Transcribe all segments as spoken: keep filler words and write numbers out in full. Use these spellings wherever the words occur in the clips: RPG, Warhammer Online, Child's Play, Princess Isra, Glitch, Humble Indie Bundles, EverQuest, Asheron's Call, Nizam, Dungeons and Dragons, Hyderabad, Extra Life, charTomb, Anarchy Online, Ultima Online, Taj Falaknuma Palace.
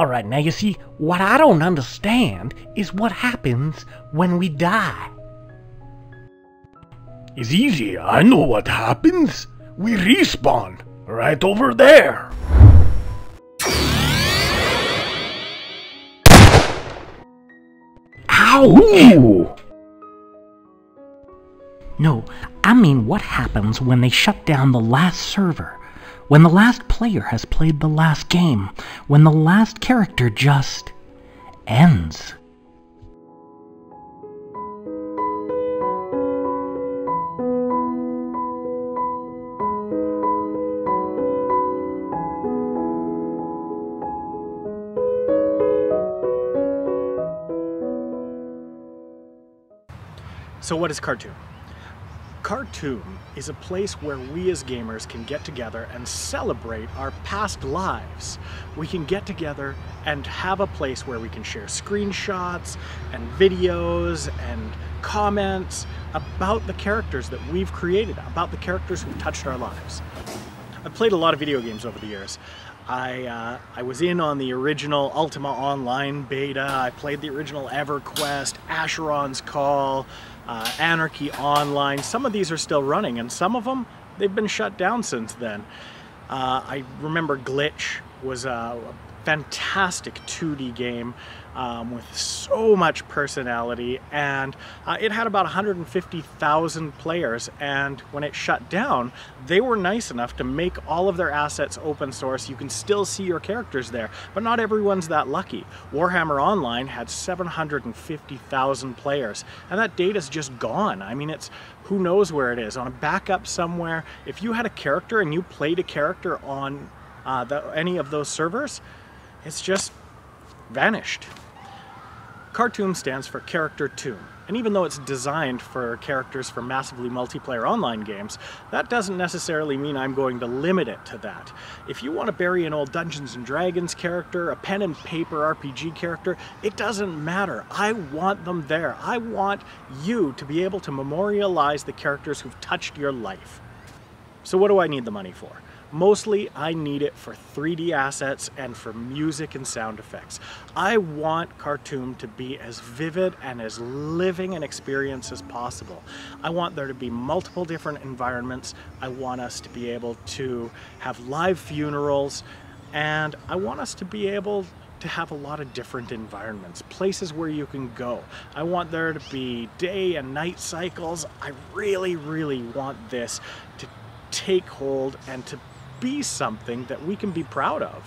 Alright, now you see, what I don't understand is what happens when we die. It's easy, I know what happens. We respawn, right over there. Ow! No, I mean what happens when they shut down the last server. When the last player has played the last game, when the last character just ends. So what is charTomb? charTomb is a place where we as gamers can get together and celebrate our past lives. We can get together and have a place where we can share screenshots and videos and comments about the characters that we've created, about the characters who touched our lives. I've played a lot of video games over the years. I, uh, I was in on the original Ultima Online beta, I played the original EverQuest, Asheron's Call, uh, Anarchy Online. Some of these are still running, and some of them, they've been shut down since then. Uh, I remember Glitch was a fantastic two D game um, with so much personality, and uh, it had about one hundred fifty thousand players, and when it shut down they were nice enough to make all of their assets open source. You can still see your characters there, but not everyone's that lucky. Warhammer Online had seven hundred fifty thousand players, and that data's just gone. I mean, it's who knows where it is, on a backup somewhere. If you had a character and you played a character on uh, the, any of those servers, it's just vanished. charTomb stands for Character Tomb, and even though it's designed for characters for massively multiplayer online games, that doesn't necessarily mean I'm going to limit it to that. If you want to bury an old Dungeons and Dragons character, a pen and paper R P G character, it doesn't matter. I want them there. I want you to be able to memorialize the characters who've touched your life. So what do I need the money for? Mostly, I need it for three D assets and for music and sound effects. I want charTomb to be as vivid and as living an experience as possible. I want there to be multiple different environments. I want us to be able to have live funerals, and I want us to be able to have a lot of different environments, places where you can go. I want there to be day and night cycles. I really, really want this to take hold and to be something that we can be proud of.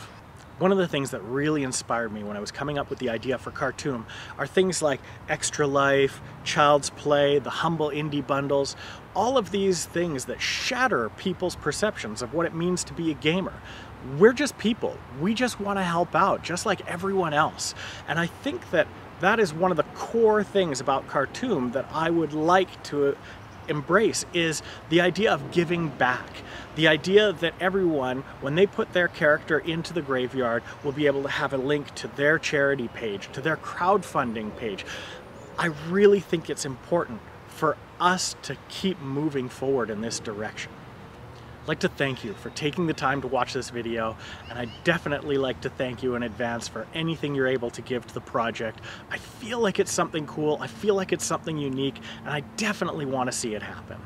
One of the things that really inspired me when I was coming up with the idea for charTomb are things like Extra Life, Child's Play, the Humble Indie Bundles, all of these things that shatter people's perceptions of what it means to be a gamer. We're just people. We just want to help out, just like everyone else. And I think that that is one of the core things about charTomb that I would like to embrace, is the idea of giving back. The idea that everyone, when they put their character into the graveyard, will be able to have a link to their charity page, to their crowdfunding page. I really think it's important for us to keep moving forward in this direction. I'd like to thank you for taking the time to watch this video, and I definitely like to thank you in advance for anything you're able to give to the project. I feel like it's something cool, I feel like it's something unique, and I definitely want to see it happen.